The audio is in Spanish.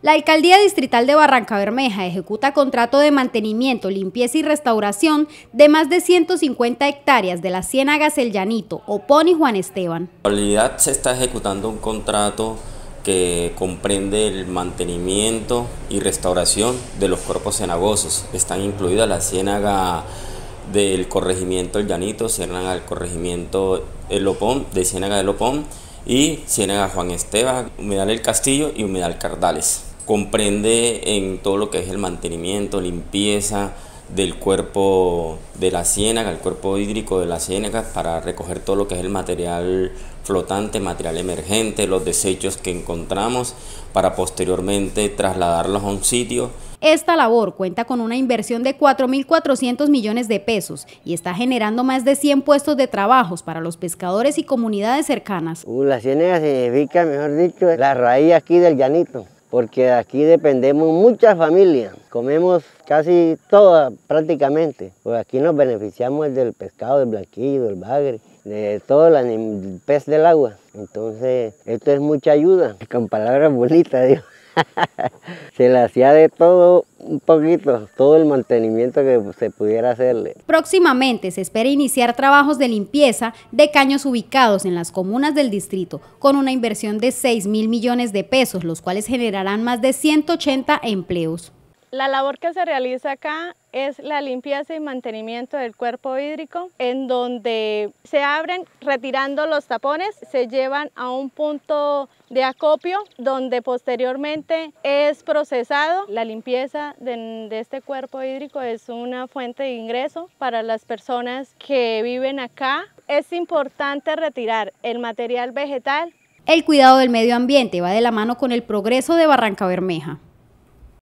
La Alcaldía Distrital de Barrancabermeja ejecuta contrato de mantenimiento, limpieza y restauración de más de 150 hectáreas de las ciénagas El Llanito, Opón y Juan Esteban. En realidad se está ejecutando un contrato que comprende el mantenimiento y restauración de los cuerpos cenagosos. Están incluidas la ciénaga del corregimiento El Llanito, ciénaga del corregimiento El Opón, de ciénaga del Opón y ciénaga Juan Esteban, humedal El Castillo y humedal Cardales. Comprende en todo lo que es el mantenimiento, limpieza del cuerpo de la ciénaga, el cuerpo hídrico de la ciénaga, para recoger todo lo que es el material flotante, material emergente, los desechos que encontramos para posteriormente trasladarlos a un sitio. Esta labor cuenta con una inversión de 4.400 millones de pesos y está generando más de 100 puestos de trabajo para los pescadores y comunidades cercanas. La ciénaga significa, mejor dicho, la raíz aquí del Llanito, porque aquí dependemos muchas familias, comemos casi todas prácticamente, pues aquí nos beneficiamos del pescado, del blanquillo, del bagre, de todo el pez del agua. Entonces esto es mucha ayuda, con palabras bonitas digo. Se le hacía de todo un poquito, todo el mantenimiento que se pudiera hacerle. Próximamente se espera iniciar trabajos de limpieza de caños ubicados en las comunas del distrito, con una inversión de 6.000 millones de pesos, los cuales generarán más de 180 empleos. La labor que se realiza acá es la limpieza y mantenimiento del cuerpo hídrico, en donde se abren retirando los tapones, se llevan a un punto de acopio donde posteriormente es procesado. La limpieza de este cuerpo hídrico es una fuente de ingreso para las personas que viven acá. Es importante retirar el material vegetal. El cuidado del medio ambiente va de la mano con el progreso de Barrancabermeja.